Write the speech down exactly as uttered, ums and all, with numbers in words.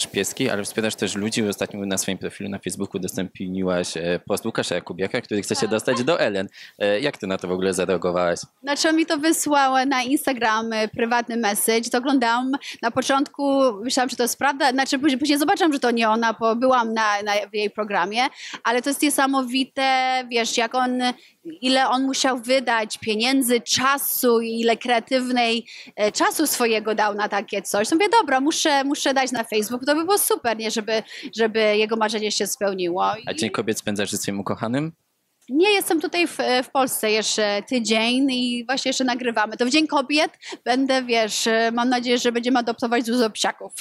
rzecz pieskiej, ale wspierasz też ludzi. Ostatnio na swoim profilu na Facebooku udostępniłaś post Łukasza Kubiaka, który chce się dostać do Ellen. Jak ty na to w ogóle zareagowałaś? Znaczy on mi to wysłał na Instagram prywatny message. To oglądałam na początku, myślałam, że to jest prawda. Znaczy później, później zobaczyłam, że to nie ona, bo byłam na, na w jej programie. Ale to jest niesamowite, wiesz, jak on, ile on musiał wydać pieniędzy, czasu, ile kreatywnej e, czasu swojego dał na takie coś. To mówię, dobra, muszę, muszę dać na Facebook, to by było super, nie? Żeby, żeby jego marzenie się spełniło. A Dzień Kobiet spędzasz ze swoim ukochanym? Nie, jestem tutaj w, w Polsce jeszcze tydzień i właśnie jeszcze nagrywamy. To w Dzień Kobiet będę, wiesz, mam nadzieję, że będziemy adoptować dużo psiaków.